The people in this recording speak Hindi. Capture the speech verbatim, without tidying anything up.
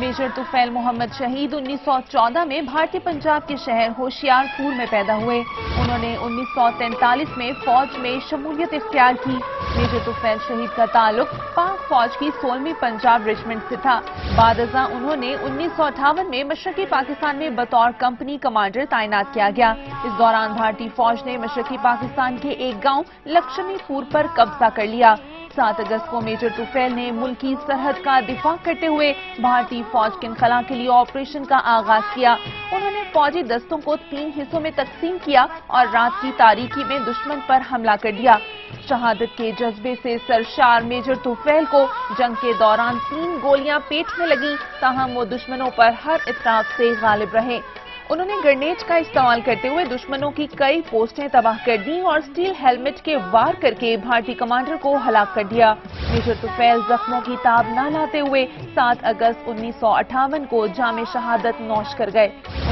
मेजर तुफैल मोहम्मद शहीद उन्नीस सौ चौदह में भारतीय पंजाब के शहर होशियारपुर में पैदा हुए। उन्होंने उन्नीस सौ तैंतालीस में फौज में शमूलियत इख्तियार की। मेजर तुफैल शहीद का ताल्लुक पाक फौज की सोलवी पंजाब रेजिमेंट से था। बाद अज़ां उन्होंने उन्नीस सौ अठावन में मशरकी पाकिस्तान में बतौर कंपनी कमांडर तैनात किया गया। इस दौरान भारतीय फौज ने मशरकी पाकिस्तान के एक गाँव लक्ष्मीपुर पर कब्जा कर लिया। सात अगस्त को मेजर तुफैल ने मुल्क की सरहद का दिफा करते हुए भारतीय फौज के इनखला के लिए ऑपरेशन का आगाज किया। उन्होंने फौजी दस्तों को तीन हिस्सों में तकसीम किया और रात की तारीकी में दुश्मन पर हमला कर दिया। शहादत के जज्बे से सरशार मेजर तुफैल को जंग के दौरान तीन गोलियां पेट में लगी, ताहम वो दुश्मनों पर हर इतराफ से गालिब रहे। उन्होंने ग्रेनेड का इस्तेमाल करते हुए दुश्मनों की कई पोस्टें तबाह कर दी और स्टील हेलमेट के वार करके भारतीय कमांडर को हलाक कर दिया। मेजर तुफैल जख्मों की ताब न लाते हुए सात अगस्त उन्नीस सौ अट्ठावन को जामे शहादत नौश कर गए।